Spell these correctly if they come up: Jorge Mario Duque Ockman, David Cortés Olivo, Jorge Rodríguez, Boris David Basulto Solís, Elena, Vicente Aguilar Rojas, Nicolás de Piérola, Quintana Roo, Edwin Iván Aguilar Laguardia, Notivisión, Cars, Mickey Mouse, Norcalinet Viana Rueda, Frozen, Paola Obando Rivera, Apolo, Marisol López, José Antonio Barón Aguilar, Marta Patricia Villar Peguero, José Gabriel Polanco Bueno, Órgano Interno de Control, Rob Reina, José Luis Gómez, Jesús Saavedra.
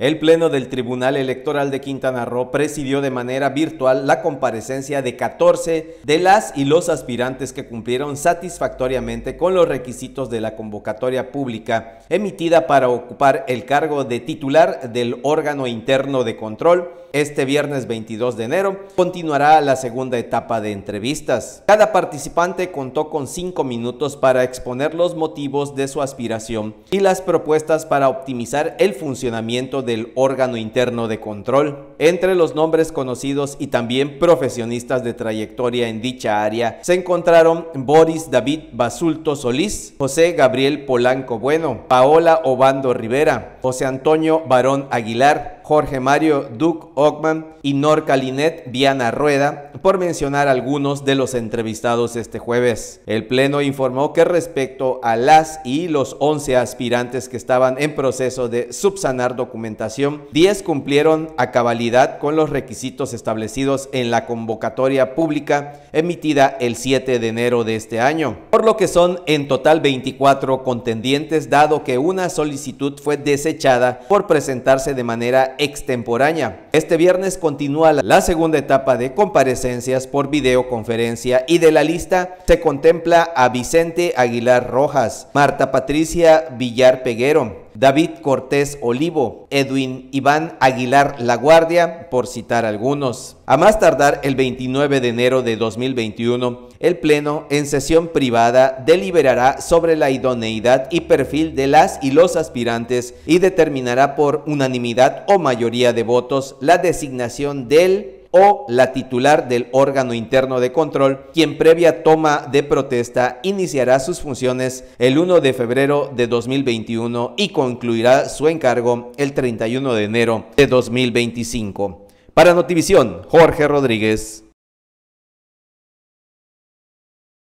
El Pleno del Tribunal Electoral de Quintana Roo presidió de manera virtual la comparecencia de 14 de las y los aspirantes que cumplieron satisfactoriamente con los requisitos de la convocatoria pública emitida para ocupar el cargo de titular del órgano interno de control. Este viernes 22 de enero continuará la segunda etapa de entrevistas. Cada participante contó con 5 minutos para exponer los motivos de su aspiración y las propuestas para optimizar el funcionamiento del órgano interno de control. Entre los nombres conocidos y también profesionistas de trayectoria en dicha área se encontraron Boris David Basulto Solís, José Gabriel Polanco Bueno, Paola Obando Rivera, José Antonio Barón Aguilar, Jorge Mario Duque Ockman y Norcalinet Viana Rueda, por mencionar algunos de los entrevistados este jueves. El Pleno informó que respecto a las y los 11 aspirantes que estaban en proceso de subsanar documentación, 10 cumplieron a cabalidad con los requisitos establecidos en la convocatoria pública emitida el 7 de enero de este año, por lo que son en total 24 contendientes, dado que una solicitud fue desechada por presentarse de manera extemporánea. Este viernes continúa la segunda etapa de comparecencias por videoconferencia y de la lista se contempla a Vicente Aguilar Rojas, Marta Patricia Villar Peguero, David Cortés Olivo, Edwin Iván Aguilar Laguardia, por citar algunos. A más tardar el 29 de enero de 2021, el Pleno, en sesión privada, deliberará sobre la idoneidad y perfil de las y los aspirantes y determinará por unanimidad o mayoría de votos la designación del o la titular del órgano interno de control, quien previa toma de protesta iniciará sus funciones el 1 de febrero de 2021 y concluirá su encargo el 31 de enero de 2025. Para Notivisión, Jorge Rodríguez.